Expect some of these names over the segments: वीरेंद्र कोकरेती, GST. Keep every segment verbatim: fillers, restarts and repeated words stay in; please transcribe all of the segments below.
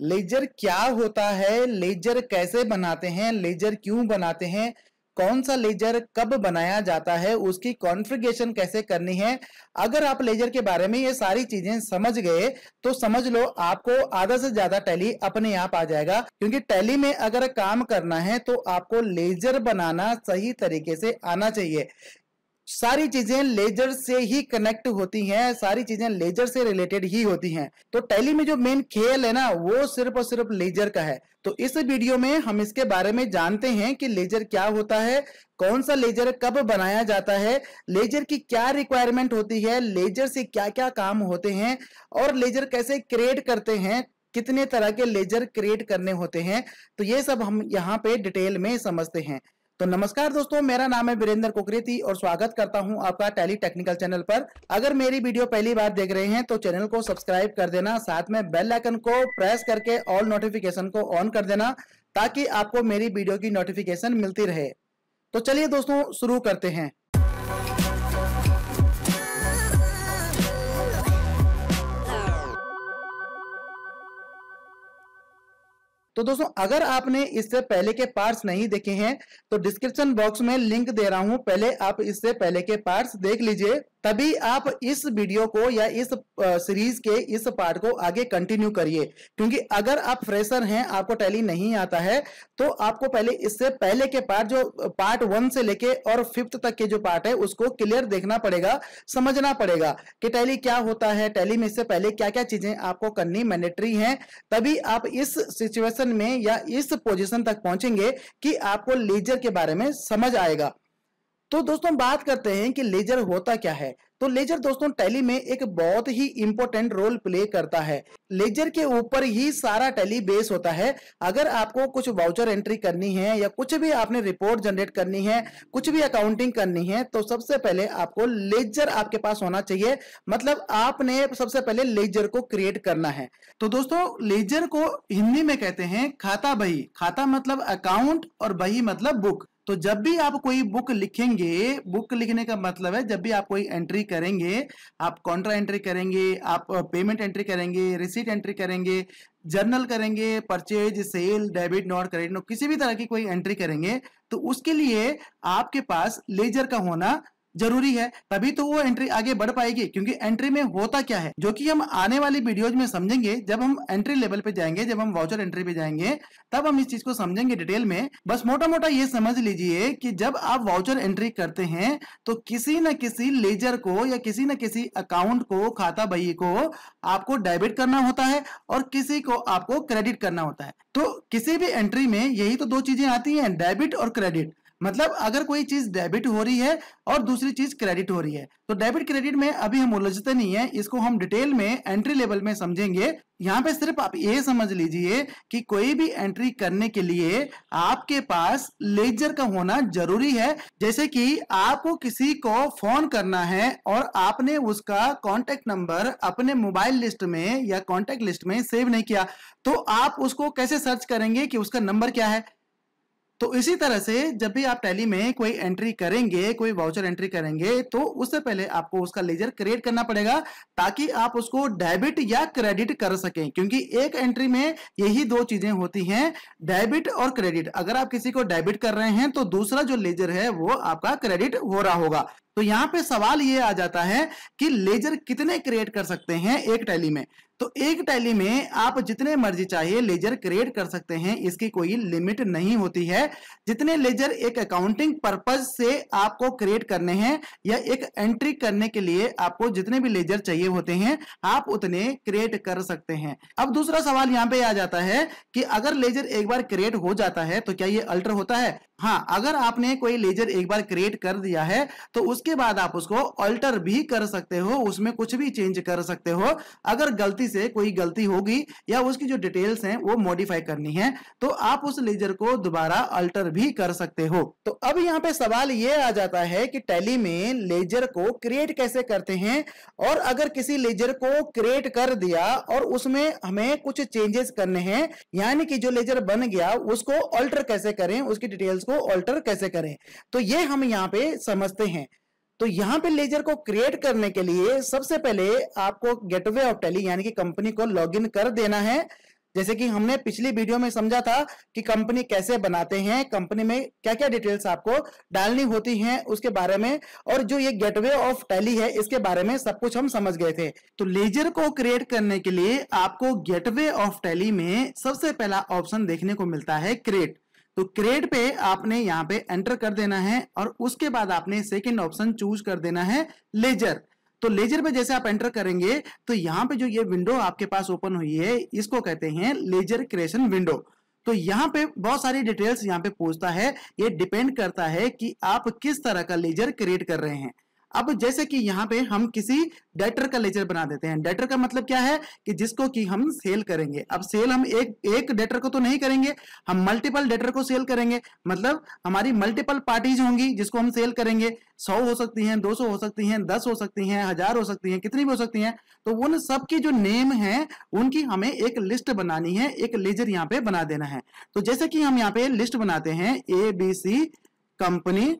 Laser क्या होता है, लेजर कैसे बनाते हैं, लेजर क्यों बनाते हैं, कौन सा लेजर कब बनाया जाता है, उसकी कॉन्फ़िगरेशन कैसे करनी है। अगर आप लेजर के बारे में ये सारी चीजें समझ गए तो समझ लो आपको आधा से ज्यादा टैली अपने आप आ जाएगा, क्योंकि टैली में अगर काम करना है तो आपको लेजर बनाना सही तरीके से आना चाहिए। सारी चीजें लेजर से ही कनेक्ट होती हैं, सारी चीजें लेजर से रिलेटेड ही होती हैं। तो टैली में जो मेन खेल है ना वो सिर्फ और सिर्फ लेजर का है। तो इस वीडियो में हम इसके बारे में जानते हैं कि लेजर क्या होता है, कौन सा लेजर कब बनाया जाता है, लेजर की क्या रिक्वायरमेंट होती है, लेजर से क्या क्या काम होते हैं और लेजर कैसे क्रिएट करते हैं, कितने तरह के लेजर क्रिएट करने होते हैं। तो ये सब हम यहाँ पे डिटेल में समझते हैं। तो नमस्कार दोस्तों, मेरा नाम है वीरेंद्र कोकरेती और स्वागत करता हूं आपका टैली टेक्निकल चैनल पर। अगर मेरी वीडियो पहली बार देख रहे हैं तो चैनल को सब्सक्राइब कर देना, साथ में बेल आइकन को प्रेस करके ऑल नोटिफिकेशन को ऑन कर देना ताकि आपको मेरी वीडियो की नोटिफिकेशन मिलती रहे। तो चलिए दोस्तों शुरू करते हैं। तो दोस्तों अगर आपने इससे पहले के पार्ट्स नहीं देखे हैं तो डिस्क्रिप्शन बॉक्स में लिंक दे रहा हूं, पहले आप इससे पहले के पार्ट्स देख लीजिए तभी आप इस वीडियो को या इस सीरीज के इस पार्ट को आगे कंटिन्यू करिए। क्योंकि अगर आप फ्रेशर हैं, आपको टैली नहीं आता है, तो आपको पहले इससे पहले के पार्ट जो पार्ट वन से लेके और फिफ्थ तक के जो पार्ट है उसको क्लियर देखना पड़ेगा, समझना पड़ेगा कि टैली क्या होता है, टैली में इससे पहले क्या क्या चीजें आपको करनी मैंडेटरी है, तभी आप इस सिचुएशन में या इस पोजिशन तक पहुंचेंगे कि आपको लेजर के बारे में समझ आएगा। तो दोस्तों बात करते हैं कि लेजर होता क्या है। तो लेजर दोस्तों टैली में एक बहुत ही इंपॉर्टेंट रोल प्ले करता है। लेजर के ऊपर ही सारा टैली बेस होता है। अगर आपको कुछ वाउचर एंट्री करनी है या कुछ भी आपने रिपोर्ट जनरेट करनी है, कुछ भी अकाउंटिंग करनी है, तो सबसे पहले आपको लेजर आपके पास होना चाहिए। मतलब आपने सबसे पहले लेजर को क्रिएट करना है। तो दोस्तों लेजर को हिंदी में कहते हैं खाता बही। खाता मतलब अकाउंट और बही मतलब बुक। तो जब भी आप कोई बुक लिखेंगे, बुक लिखने का मतलब है जब भी आप कोई एंट्री करेंगे, आप कॉन्ट्रा एंट्री करेंगे, आप पेमेंट एंट्री करेंगे, रिसीट एंट्री करेंगे, जर्नल करेंगे, purchase, sale, debit note, credit note, किसी भी तरह की कोई एंट्री करेंगे तो उसके लिए आपके पास लेजर का होना जरूरी है, तभी तो वो एंट्री आगे बढ़ पाएगी। क्योंकि एंट्री में होता क्या है जो कि हम आने वाली वीडियोज में समझेंगे। जब हम एंट्री लेवल पे जाएंगे, जब हम वाउचर एंट्री पे जाएंगे, तब हम इस चीज को समझेंगे डिटेल में। बस मोटा मोटा ये समझ लीजिए कि जब आप वाउचर एंट्री करते हैं तो किसी न किसी लेजर को या किसी न किसी अकाउंट को, खाता बही को आपको डेबिट करना होता है और किसी को आपको क्रेडिट करना होता है। तो किसी भी एंट्री में यही तो दो चीजें आती है, डेबिट और क्रेडिट। मतलब अगर कोई चीज डेबिट हो रही है और दूसरी चीज क्रेडिट हो रही है। तो डेबिट क्रेडिट में अभी हम उलझते नहीं है, इसको हम डिटेल में एंट्री लेवल में समझेंगे। यहाँ पे सिर्फ आप ये समझ लीजिए कि कोई भी एंट्री करने के लिए आपके पास लेजर का होना जरूरी है। जैसे कि आपको किसी को फोन करना है और आपने उसका कॉन्टेक्ट नंबर अपने मोबाइल लिस्ट में या कॉन्टेक्ट लिस्ट में सेव नहीं किया, तो आप उसको कैसे सर्च करेंगे कि उसका नंबर क्या है। तो इसी तरह से जब भी आप टैली में कोई एंट्री करेंगे, कोई वाउचर एंट्री करेंगे, तो उससे पहले आपको उसका लेजर क्रिएट करना पड़ेगा ताकि आप उसको डेबिट या क्रेडिट कर सकें। क्योंकि एक एंट्री में यही दो चीजें होती हैं, डेबिट और क्रेडिट। अगर आप किसी को डेबिट कर रहे हैं तो दूसरा जो लेजर है वो आपका क्रेडिट हो रहा होगा। तो यहाँ पे सवाल ये आ जाता है कि लेजर कितने क्रिएट कर सकते हैं एक टैली में। तो एक टैली में आप जितने मर्जी चाहिए लेजर क्रिएट कर सकते हैं, इसकी कोई लिमिट नहीं होती है। जितने लेजर एक अकाउंटिंग पर्पज से आपको क्रिएट करने हैं या एक एंट्री करने के लिए आपको जितने भी लेजर चाहिए होते हैं आप उतने क्रिएट कर सकते हैं। अब दूसरा सवाल यहाँ पे आ जाता है कि अगर लेजर एक बार क्रिएट हो जाता है तो क्या ये अल्टर होता है। हाँ, अगर आपने कोई लेजर एक बार क्रिएट कर दिया है तो उसके बाद आप उसको अल्टर भी कर सकते हो, उसमें कुछ भी चेंज कर सकते हो। अगर गलती से कोई गलती होगी या उसकी जो डिटेल्स हैं वो मॉडिफाई करनी है तो आप उस लेजर को दोबारा अल्टर भी कर सकते हो। तो अब यहाँ पे सवाल ये आ जाता है कि टैली में लेजर को क्रिएट कैसे करते हैं, और अगर किसी लेजर को क्रिएट कर दिया और उसमें हमें कुछ चेंजेस करने हैं, यानी कि जो लेजर बन गया उसको अल्टर कैसे करें, उसकी डिटेल्स को अल्टर कैसे करें, तो ये हम यहाँ पे समझते हैं। तो यहाँ पे लेजर को क्रिएट करने के लिए सबसे पहले आपको गेटवे ऑफ टैली यानी कि कंपनी को लॉगिन कर देना है। जैसे कि हमने पिछली वीडियो में समझा था कि कंपनी कैसे बनाते हैं, कंपनी में क्या क्या डिटेल्स आपको डालनी होती हैं उसके बारे में, और जो ये गेटवे ऑफ टैली है इसके बारे में सब कुछ हम समझ गए थे। तो लेजर को क्रिएट करने के लिए आपको गेटवे ऑफ टैली में सबसे पहला ऑप्शन देखने को मिलता है क्रिएट। तो क्रिएट पे आपने यहाँ पे एंटर कर देना है और उसके बाद आपने सेकेंड ऑप्शन चूज कर देना है लेजर। तो लेजर पे जैसे आप एंटर करेंगे तो यहाँ पे जो ये विंडो आपके पास ओपन हुई है इसको कहते हैं लेजर क्रिएशन विंडो। तो यहाँ पे बहुत सारी डिटेल्स यहाँ पे पूछता है, ये डिपेंड करता है कि आप किस तरह का लेजर क्रिएट कर रहे हैं। अब जैसे कि यहाँ पे हम किसी डेटर का लेजर बना देते हैं। डेटर का मतलब क्या है कि जिसको कि हम सेल करेंगे। अब सेल हम एक एक डेटर को तो नहीं करेंगे, हम मल्टीपल डेटर को सेल करेंगे, मतलब हमारी मल्टीपल पार्टीज होंगी जिसको हम सेल करेंगे। सौ हो सकती हैं, दो सौ हो सकती हैं, दस हो सकती हैं, हजार हो सकती हैं, कितनी भी हो सकती हैं। तो उन सब की जो नेम है उनकी हमें एक लिस्ट बनानी है, एक लेजर यहाँ पे बना देना है। तो जैसे कि हम यहाँ पे लिस्ट बनाते हैं A B C company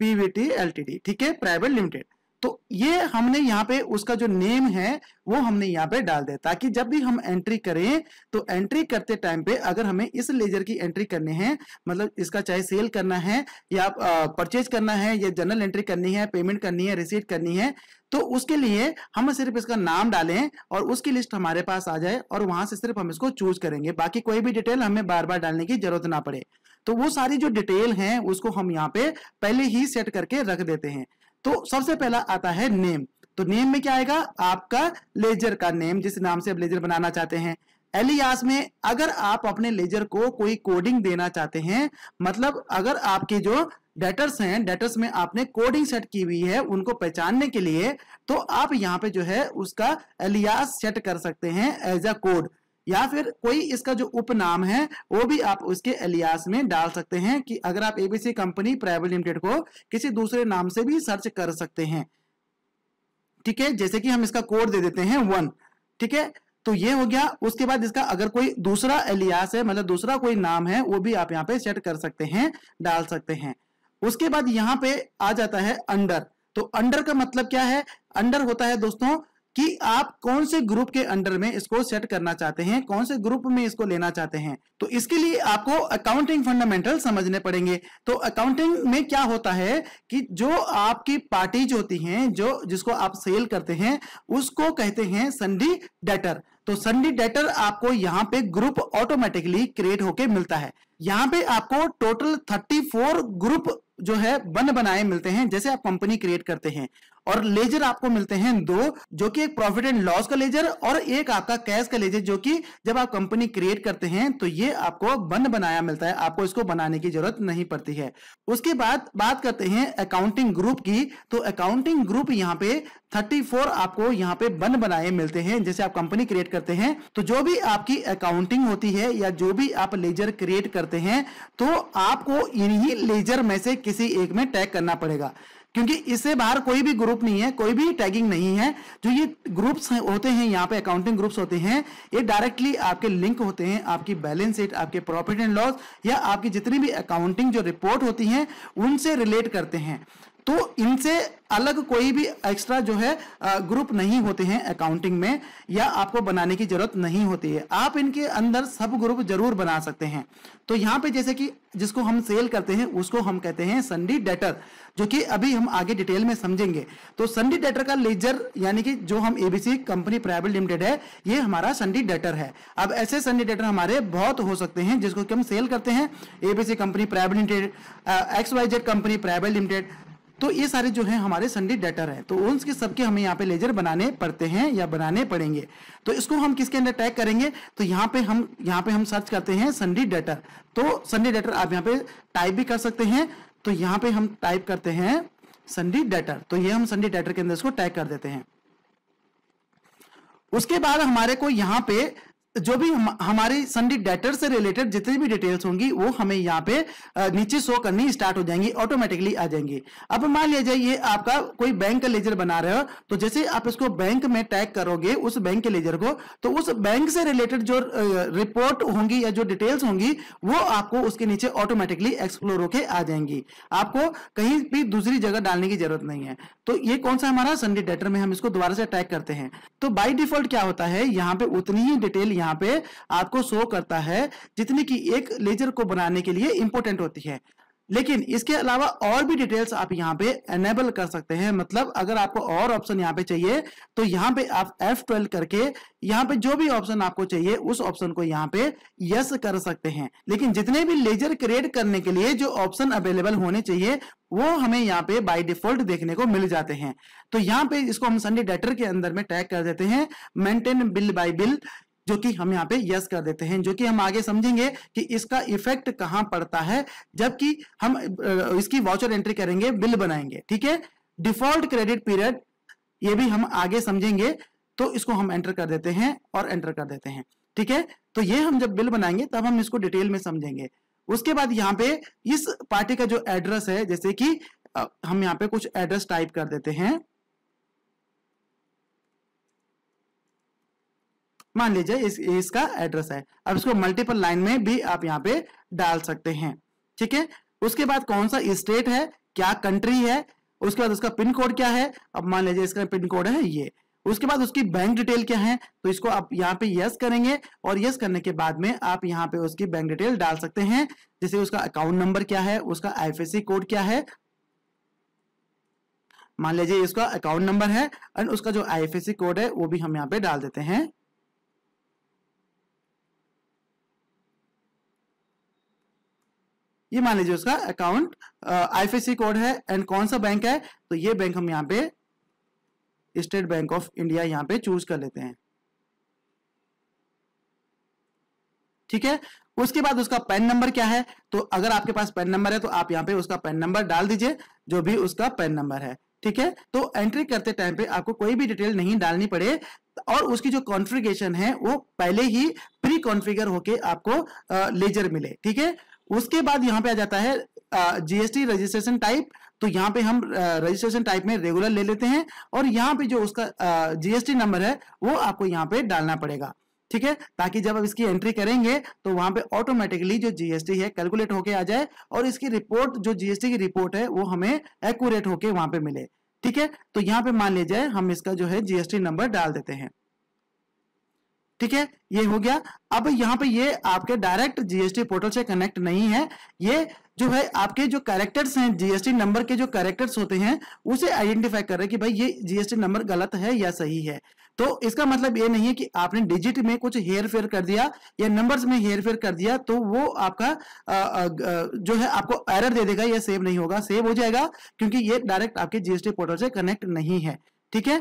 PVT LTD, ठीक है, प्राइवेट लिमिटेड। तो ये हमने यहाँ पे उसका जो नेम है वो हमने यहाँ पे डाल दे, ताकि जब भी हम एंट्री करें तो एंट्री करते टाइम पे अगर हमें इस लेजर की एंट्री करनी है, मतलब इसका चाहे सेल करना है या परचेज करना है या जनरल एंट्री करनी है, पेमेंट करनी है, रिसीट करनी है, तो उसके लिए हम सिर्फ इसका नाम डालें और उसकी लिस्ट हमारे पास आ जाए और वहां से सिर्फ हम इसको चूज करेंगे, बाकी कोई भी डिटेल हमें बार बार डालने की जरूरत ना पड़े। तो वो सारी जो डिटेल हैं उसको हम यहाँ पे पहले ही सेट करके रख देते हैं। तो सबसे पहला आता है नेम। तो नेम में क्या आएगा, आपका लेजर का नेम, जिस नाम से आप लेजर बनाना चाहते हैं। एलियास में अगर आप अपने लेजर को कोई कोडिंग देना चाहते हैं, मतलब अगर आपके जो डेटर्स हैं, डेटर्स में आपने कोडिंग सेट की हुई है उनको पहचानने के लिए, तो आप यहाँ पे जो है उसका एलियास सेट कर सकते हैं एज अ कोड, या फिर कोई इसका जो उपनाम है वो भी आप उसके एलियास में डाल सकते हैं कि अगर आप एबीसी कंपनी प्राइवेट लिमिटेड को किसी दूसरे नाम से भी सर्च कर सकते हैं, ठीक है। जैसे कि हम इसका कोड दे देते हैं वन, ठीक है, तो ये हो गया। उसके बाद इसका अगर कोई दूसरा एलियास है, मतलब दूसरा कोई नाम है, वो भी आप यहाँ पे सेट कर सकते हैं, डाल सकते हैं। उसके बाद यहाँ पे आ जाता है अंडर। तो अंडर का मतलब क्या है, अंडर होता है दोस्तों कि आप कौन से ग्रुप के अंडर में इसको सेट करना चाहते हैं, कौन से ग्रुप में इसको लेना चाहते हैं। तो इसके लिए आपको अकाउंटिंग फंडामेंटल समझने पड़ेंगे। तो अकाउंटिंग में क्या होता है कि जो आपकी पार्टीज होती हैं, जो जिसको आप सेल करते हैं, उसको कहते हैं सन्डी डेटर। तो सन्डी डेटर आपको यहाँ पे ग्रुप ऑटोमेटिकली क्रिएट होके मिलता है। यहाँ पे आपको टोटल थर्टी फोर ग्रुप जो है बन बनाए मिलते हैं जैसे आप कंपनी क्रिएट करते हैं। और लेजर आपको मिलते हैं दो, जो कि एक प्रॉफिट एंड लॉस का लेजर और एक आपका कैश का लेजर, जो कि जब आप कंपनी क्रिएट करते हैं तो ये आपको बन बनाया मिलता है, आपको इसको बनाने की जरूरत नहीं पड़ती है। उसके बाद बात करते हैं अकाउंटिंग ग्रुप की। तो अकाउंटिंग ग्रुप यहाँ पे थर्टी फोर आपको यहाँ पे बन बनाए मिलते हैं जैसे आप कंपनी क्रिएट करते हैं। तो जो भी आपकी अकाउंटिंग होती है या जो भी आप लेजर क्रिएट करते हैं तो आपको इन्हीं लेजर में से किसी एक में टैग करना पड़ेगा, क्योंकि इससे बाहर कोई भी ग्रुप नहीं है, कोई भी टैगिंग नहीं है। जो ये ग्रुप्स होते हैं, यहाँ पे अकाउंटिंग ग्रुप्स होते हैं, ये डायरेक्टली आपके लिंक होते हैं आपकी बैलेंस शीट, आपके प्रॉफिट एंड लॉस या आपकी जितनी भी अकाउंटिंग जो रिपोर्ट होती है उनसे रिलेट करते हैं। तो इनसे अलग कोई भी एक्स्ट्रा जो है ग्रुप नहीं होते हैं अकाउंटिंग में, या आपको बनाने की जरूरत नहीं होती है। आप इनके अंदर सब ग्रुप जरूर बना सकते हैं। तो यहाँ पे जैसे कि जिसको हम सेल करते हैं उसको हम कहते हैं सन्डी डेटर, जो कि अभी हम आगे डिटेल में समझेंगे। तो सन्डी डेटर का लेजर यानी कि जो हम एबीसी कंपनी प्राइवेट लिमिटेड है, ये हमारा सन्डी डेटर है। अब ऐसे सन्डी डेटर हमारे बहुत हो सकते हैं जिसको कि हम सेल करते हैं, ABC company private limited, X Y Z company private limited, तो ये सारे जो है हमारे सन्डी डेटर है। तो उनके सबके हमें यहाँ पे लेजर बनाने पड़ते हैं या बनाने पड़ेंगे। तो इसको हम किसके अंदर टैग करेंगे, तो यहाँ पे हम यहाँ पे हम सर्च करते हैं सन्डी डेटर। तो सन्डी डेटर आप यहाँ पे टाइप भी कर सकते हैं। तो यहाँ पे हम टाइप करते हैं सन्डी डेटर, तो ये हम सन्डी डेटर के अंदर इसको टैग कर देते हैं। उसके बाद हमारे को यहाँ पे जो भी हम, हमारी सन्डी डेटर से रिलेटेड जितनी भी डिटेल्स होंगी वो हमें यहाँ पे नीचे शो करनी स्टार्ट हो जाएंगी, ऑटोमेटिकली आ जाएंगी। अब मान लिया जाए ये आपका कोई बैंक का लेजर बना रहे हो, तो जैसे आप इसको बैंक में टैग करोगे उस बैंक के लेजर को, तो उस बैंक से रिलेटेड जो रिपोर्ट होंगी या जो डिटेल्स होंगी वो आपको उसके नीचे ऑटोमेटिकली एक्सप्लोर होके आ जाएंगी, आपको कहीं भी दूसरी जगह डालने की जरूरत नहीं है। तो ये कौन सा हमारा सन्डी डेटर में हम इसको दोबारा से टैग करते हैं, तो बाय डिफॉल्ट क्या होता है यहाँ पे उतनी ही डिटेल यहाँ पे आपको शो करता है जितनी कि एक लेजर को बनाने के लिए इंपॉर्टेंट होती है। लेकिन इसके अलावा और भी डिटेल्स आप यहाँ पे एनेबल कर सकते हैं, मतलब अगर आपको और ऑप्शन यहाँ पे चाहिए तो यहाँ पे आप एफ ट्वेल्व करके यहाँ पे जो भी ऑप्शन आपको चाहिए उस ऑप्शन को यहाँ पे यस कर सकते हैं। लेकिन जितने भी लेजर क्रिएट करने के लिए जो ऑप्शन अवेलेबल होने चाहिए वो हमें यहाँ पे बाय डिफॉल्ट देखने को मिल जाते हैं। तो यहाँ पे इसको हम सन्डी डेटर के अंदर में टैग कर देते हैं मेंटेन बिल बाय बिल, जो कि हम यहाँ पे यस कर देते हैं, जो कि हम आगे समझेंगे कि इसका इफेक्ट कहाँ पड़ता है जबकि हम इसकी वाउचर एंट्री करेंगे, बिल बनाएंगे। ठीक है, डिफॉल्ट क्रेडिट पीरियड ये भी हम आगे समझेंगे, तो इसको हम एंटर कर देते हैं और एंटर कर देते हैं। ठीक है, तो ये हम जब बिल बनाएंगे तब हम इसको डिटेल में समझेंगे। उसके बाद यहाँ पे इस पार्टी का जो एड्रेस है, जैसे कि हम यहाँ पे कुछ एड्रेस टाइप कर देते हैं, मान लीजिए इस, इसका एड्रेस है। अब इसको मल्टीपल लाइन में भी आप यहाँ पे डाल सकते हैं। ठीक है, उसके बाद कौन सा स्टेट है, क्या कंट्री है, उसके बाद उसका पिन कोड क्या है, अब मान लीजिए इसका पिन कोड है ये, उसके बाद उसकी बैंक डिटेल क्या है, तो इसको आप यहाँ पे यस करेंगे और यस करने के बाद में आप यहाँ पे उसकी बैंक डिटेल डाल सकते हैं, जैसे उसका अकाउंट नंबर क्या है, उसका I F S C code क्या है, मान लीजिए इसका अकाउंट नंबर है एंड उसका जो I F S C code है वो भी हम यहाँ पे डाल देते हैं। ये मान लीजिए उसका account I F S C code है एंड कौन सा बैंक है, तो ये बैंक हम यहाँ पे स्टेट बैंक ऑफ इंडिया यहाँ पे चूज कर लेते हैं। ठीक है, उसके बाद उसका पैन नंबर क्या है, तो अगर आपके पास पैन नंबर है तो आप यहाँ पे उसका पैन नंबर डाल दीजिए, जो भी उसका पैन नंबर है। ठीक है, तो एंट्री करते टाइम पे आपको कोई भी डिटेल नहीं डालनी पड़े और उसकी जो कॉन्फ़िगरेशन है वो पहले ही प्री कॉन्फ़िगर होके आपको लेजर मिले। ठीक है, उसके बाद यहाँ पे आ जाता है जीएसटी रजिस्ट्रेशन टाइप, तो यहाँ पे हम रजिस्ट्रेशन टाइप में रेगुलर ले लेते हैं और यहाँ पे जो उसका जीएसटी नंबर है वो आपको यहाँ पे डालना पड़ेगा। ठीक है, ताकि जब आप इसकी एंट्री करेंगे तो वहां पे ऑटोमेटिकली जो जीएसटी है कैलकुलेट होके आ जाए और इसकी रिपोर्ट जो जीएसटी की रिपोर्ट है वो हमें एक्यूरेट होके वहां पे मिले। ठीक है, तो यहाँ पे मान लीजिए हम इसका जो है जीएसटी नंबर डाल देते हैं। ठीक है, ये हो गया। अब यहाँ पे ये आपके डायरेक्ट जीएसटी पोर्टल से कनेक्ट नहीं है, ये जो है आपके जो कैरेक्टर्स हैं जीएसटी नंबर के जो कैरेक्टर्स होते हैं उसे आइडेंटिफाई कर रहे हैं कि भाई ये जीएसटी नंबर गलत है या सही है। तो इसका मतलब ये नहीं है कि आपने डिजिट में कुछ हेर फेर कर दिया या नंबर्स में हेर फेर कर दिया तो वो आपका आ, आ, आ, जो है आपको एरर दे देगा या सेव नहीं होगा, सेव हो जाएगा क्योंकि ये डायरेक्ट आपके जीएसटी पोर्टल से कनेक्ट नहीं है। ठीक है,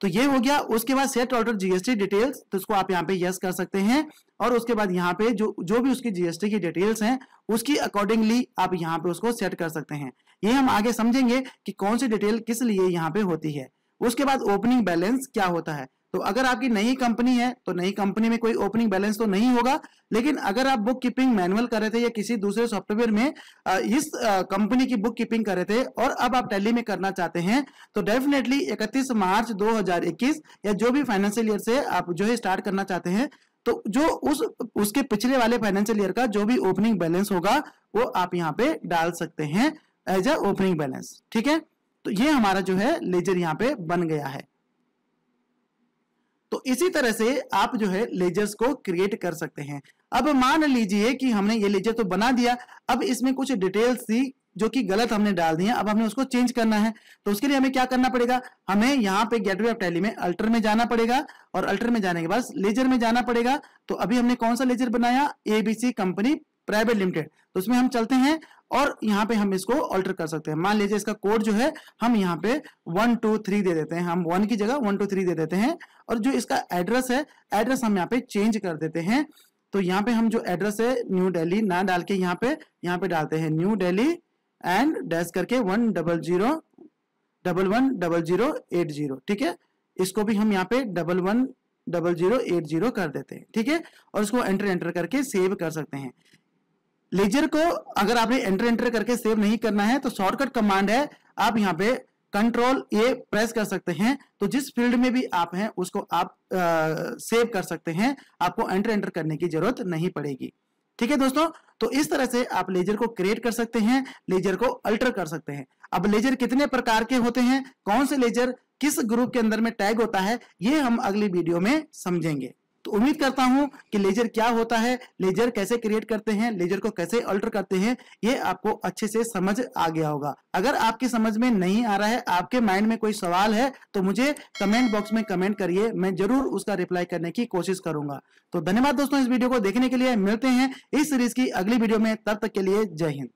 तो ये हो गया। उसके बाद सेट ऑर्डर जीएसटी डिटेल्स, तो उसको आप यहाँ पे यस कर सकते हैं और उसके बाद यहाँ पे जो जो भी उसकी जीएसटी की डिटेल्स हैं उसकी अकॉर्डिंगली आप यहाँ पे उसको सेट कर सकते हैं। ये हम आगे समझेंगे कि कौन सी डिटेल किस लिए यहाँ पे होती है। उसके बाद ओपनिंग बैलेंस क्या होता है, तो अगर आपकी नई कंपनी है तो नई कंपनी में कोई ओपनिंग बैलेंस तो नहीं होगा, लेकिन अगर आप बुक कीपिंग मैनुअल कर रहे थे या किसी दूसरे सॉफ्टवेयर में इस कंपनी की बुक कीपिंग कर रहे थे और अब आप टैली में करना चाहते हैं तो डेफिनेटली इकतीस मार्च दो हज़ार इक्कीस या जो भी फाइनेंशियल ईयर से आप जो है स्टार्ट करना चाहते हैं तो जो उस उसके पिछले वाले फाइनेंशियल ईयर का जो भी ओपनिंग बैलेंस होगा वो आप यहाँ पे डाल सकते हैं एज अ ओपनिंग बैलेंस। ठीक है, तो ये हमारा जो है लेजर यहाँ पे बन गया है। तो इसी तरह से आप जो है लेजर्स को क्रिएट कर सकते हैं। अब मान लीजिए कि हमने ये लेजर तो बना दिया, अब इसमें कुछ डिटेल्स थी जो कि गलत हमने डाल दी है, अब हमने उसको चेंज करना है, तो उसके लिए हमें क्या करना पड़ेगा, हमें यहाँ पे गेटवे ऑफ टैली में अल्टर में जाना पड़ेगा और अल्टर में जाने के बाद लेजर में जाना पड़ेगा। तो अभी हमने कौन सा लेजर बनाया, एबीसी कंपनी प्राइवेट लिमिटेड, तो उसमें हम चलते हैं और यहाँ पे हम इसको अल्टर कर सकते हैं। मान लीजिए इसका कोड जो है हम यहाँ पे वन टू थ्री दे देते हैं, हम वन की जगह वन टू थ्री दे देते हैं और जो इसका एड्रेस है एड्रेस हम यहाँ पे चेंज कर देते हैं। तो यहाँ पे हम जो एड्रेस है न्यू दिल्ली ना डाल के यहाँ पे यहाँ पे डालते हैं न्यू दिल्ली एंड डैश करके one double zero double one double zero eight zero. ठीक है, इसको भी हम यहाँ पे double one double zero eight zero कर देते हैं, ठीक है। और उसको एंटर एंटर करके सेव कर सकते हैं। लेजर को अगर आपने एंटर एंटर करके सेव नहीं करना है तो शॉर्टकट कमांड है, आप यहाँ पे कंट्रोल ए प्रेस कर सकते हैं, तो जिस फील्ड में भी आप हैं उसको आप आ, सेव कर सकते हैं, आपको एंटर एंटर करने की जरूरत नहीं पड़ेगी, ठीक है दोस्तों। तो इस तरह से आप लेजर को क्रिएट कर सकते हैं, लेजर को अल्टर कर सकते हैं। अब लेजर कितने प्रकार के होते हैं, कौन से लेजर किस ग्रुप के अंदर में टैग होता है, ये हम अगली वीडियो में समझेंगे। तो उम्मीद करता हूं कि लेजर क्या होता है, लेजर कैसे क्रिएट करते हैं, लेजर को कैसे अल्टर करते हैं, ये आपको अच्छे से समझ आ गया होगा। अगर आपकी समझ में नहीं आ रहा है, आपके माइंड में कोई सवाल है, तो मुझे कमेंट बॉक्स में कमेंट करिए, मैं जरूर उसका रिप्लाई करने की कोशिश करूंगा। तो धन्यवाद दोस्तों इस वीडियो को देखने के लिए, मिलते हैं इस सीरीज की अगली वीडियो में, तब तक के लिए जय हिंद।